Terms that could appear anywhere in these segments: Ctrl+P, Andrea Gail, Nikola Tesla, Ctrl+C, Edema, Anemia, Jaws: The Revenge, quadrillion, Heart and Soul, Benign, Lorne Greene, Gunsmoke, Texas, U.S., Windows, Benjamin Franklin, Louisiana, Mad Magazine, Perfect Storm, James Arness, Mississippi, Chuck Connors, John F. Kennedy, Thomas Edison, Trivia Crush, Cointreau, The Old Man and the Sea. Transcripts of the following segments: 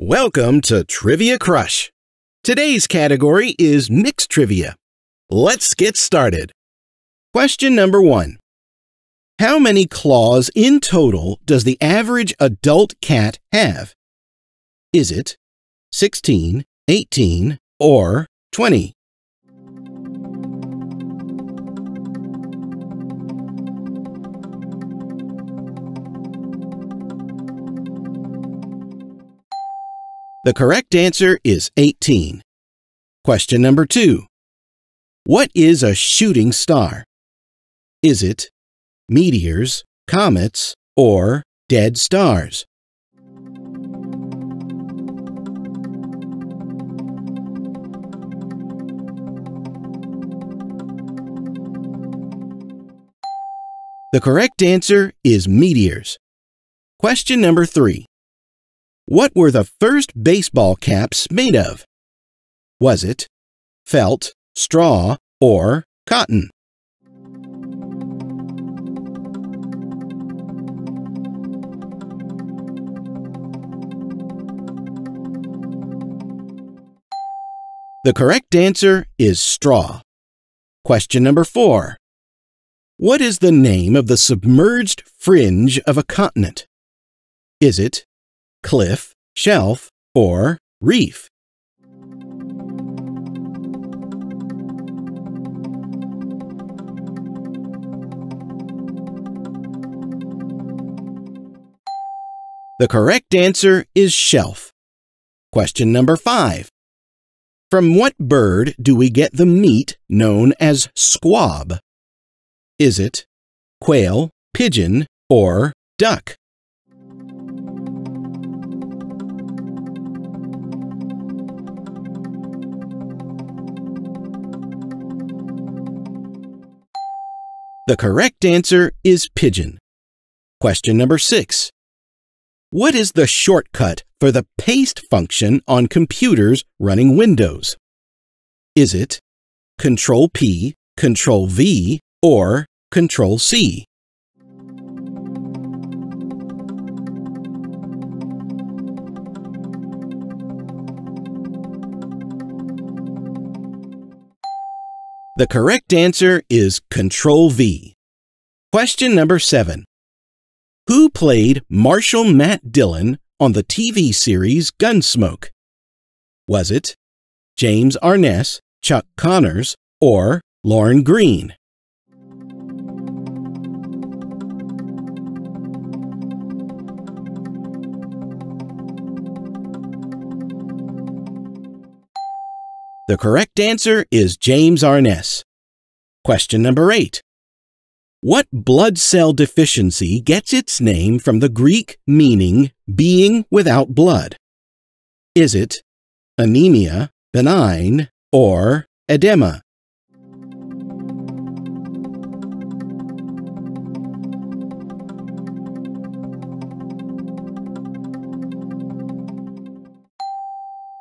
Welcome to Trivia Crush. Today's category is mixed trivia. Let's get started. Question number 1. How many claws in total does the average adult cat have? Is it 16, 18, or 20? The correct answer is 18. Question number 2. What is a shooting star? Is it meteors, comets, or dead stars? The correct answer is meteors. Question number 3. What were the first baseball caps made of? Was it felt, straw, or cotton? The correct answer is straw. Question number 4. What is the name of the submerged fringe of a continent? Is it cliff, shelf, or reef? The correct answer is shelf. Question number 5. From what bird do we get the meat known as squab? Is it quail, pigeon, or duck? The correct answer is pigeon. Question number 6. What is the shortcut for the paste function on computers running Windows? Is it Control-P, Control-V, or Control-C? The correct answer is Control V. Question number 7. Who played Marshal Matt Dillon on the TV series Gunsmoke? Was it James Arness, Chuck Connors, or Lorne Greene? The correct answer is James Arness. Question number 8. What blood cell deficiency gets its name from the Greek meaning being without blood? Is it anemia, benign, or edema?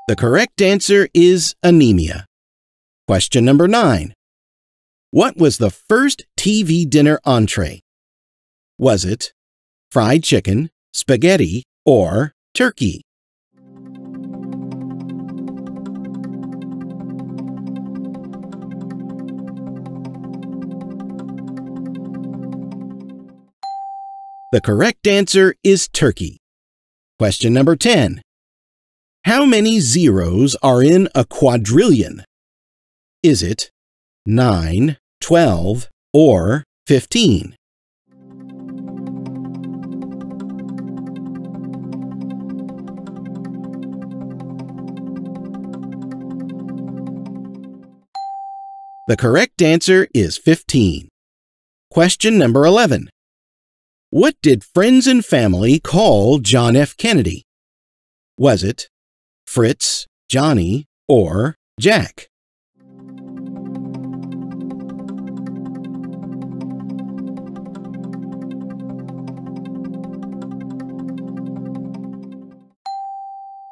The correct answer is anemia. Question number 9. What was the first TV dinner entree? Was it fried chicken, spaghetti, or turkey? The correct answer is turkey. Question number 10. How many zeros are in a quadrillion? Is it 9, 12, or 15? The correct answer is 15. Question number 11. What did friends and family call John F. Kennedy? Was it Fritz, Johnny, or Jack?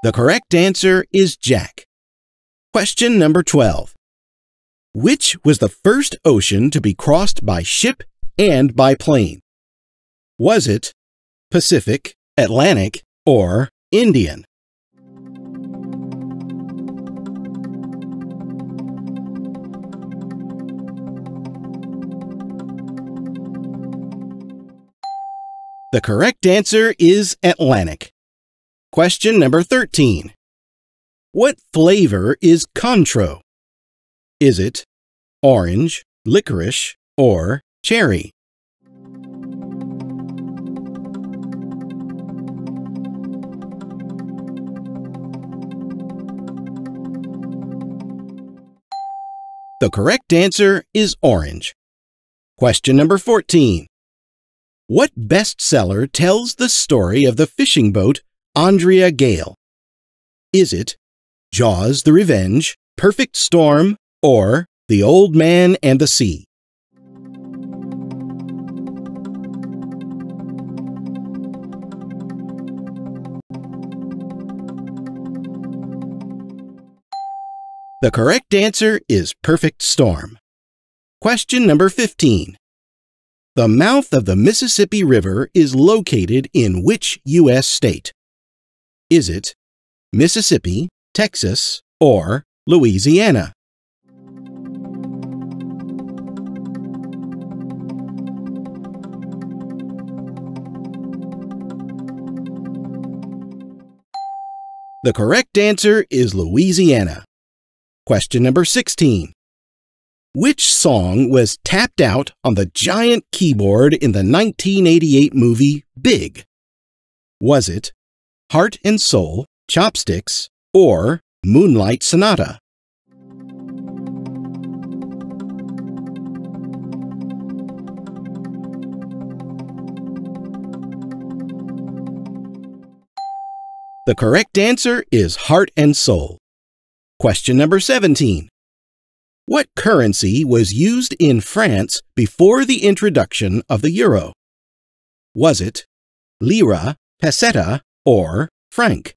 The correct answer is Jack. Question number 12. Which was the first ocean to be crossed by ship and by plane? Was it Pacific, Atlantic, or Indian? The correct answer is Atlantic. Question number 13. What flavor is Cointreau? Is it orange, licorice, or cherry? The correct answer is orange. Question number 14. What bestseller tells the story of the fishing boat Andrea Gail? Is it Jaws the Revenge, Perfect Storm, or The Old Man and the Sea? The correct answer is Perfect Storm. Question number 15. The mouth of the Mississippi River is located in which U.S. state? Is it Mississippi, Texas, or Louisiana? The correct answer is Louisiana. Question number 16. Which song was tapped out on the giant keyboard in the 1988 movie Big? Was it Heart and Soul, Chopsticks, or Moonlight Sonata? The correct answer is Heart and Soul. Question number 17. What currency was used in France before the introduction of the euro? Was it lira, peseta, or franc?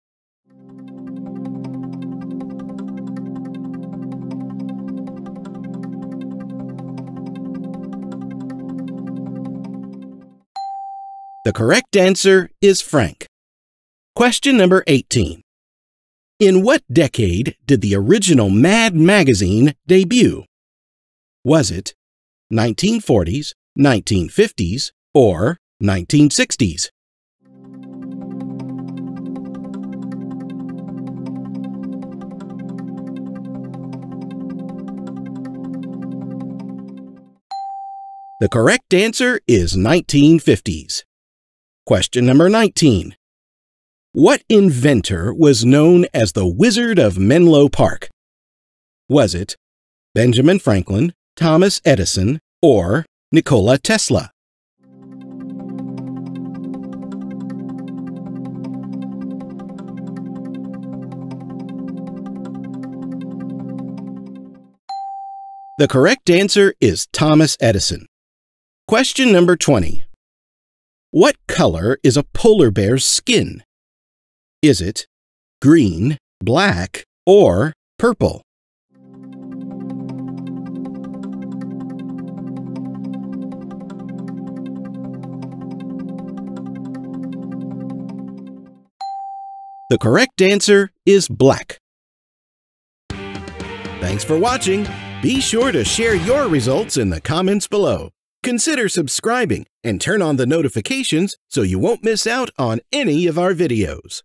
The correct answer is franc. Question number 18. In what decade did the original Mad Magazine debut? Was it 1940s, 1950s, or 1960s? The correct answer is 1950s. Question number 19. What inventor was known as the Wizard of Menlo Park? Was it Benjamin Franklin, Thomas Edison, or Nikola Tesla? The correct answer is Thomas Edison. Question number 20. What color is a polar bear's skin? Is it green, black, or purple? The correct answer is black. Thanks for watching. Be sure to share your results in the comments below. Consider subscribing and turn on the notifications so you won't miss out on any of our videos.